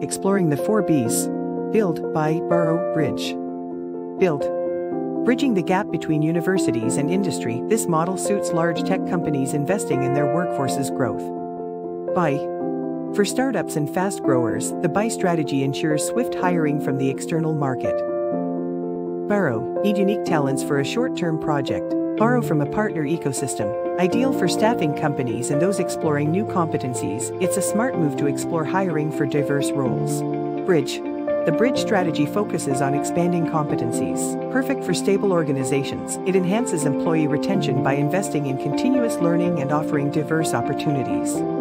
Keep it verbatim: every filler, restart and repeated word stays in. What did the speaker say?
Exploring the Four B's. Build, buy, borrow, bridge. Build. Bridging the gap between universities and industry, this model suits large tech companies investing in their workforce's growth. Buy. For startups and fast growers, the buy strategy ensures swift hiring from the external market. Borrow. Need unique talents for a short-term project. Borrow from a partner ecosystem. Ideal for staffing companies and those exploring new competencies, it's a smart move to explore hiring for diverse roles. Bridge. The bridge strategy focuses on expanding competencies. Perfect for stable organizations, it enhances employee retention by investing in continuous learning and offering diverse opportunities.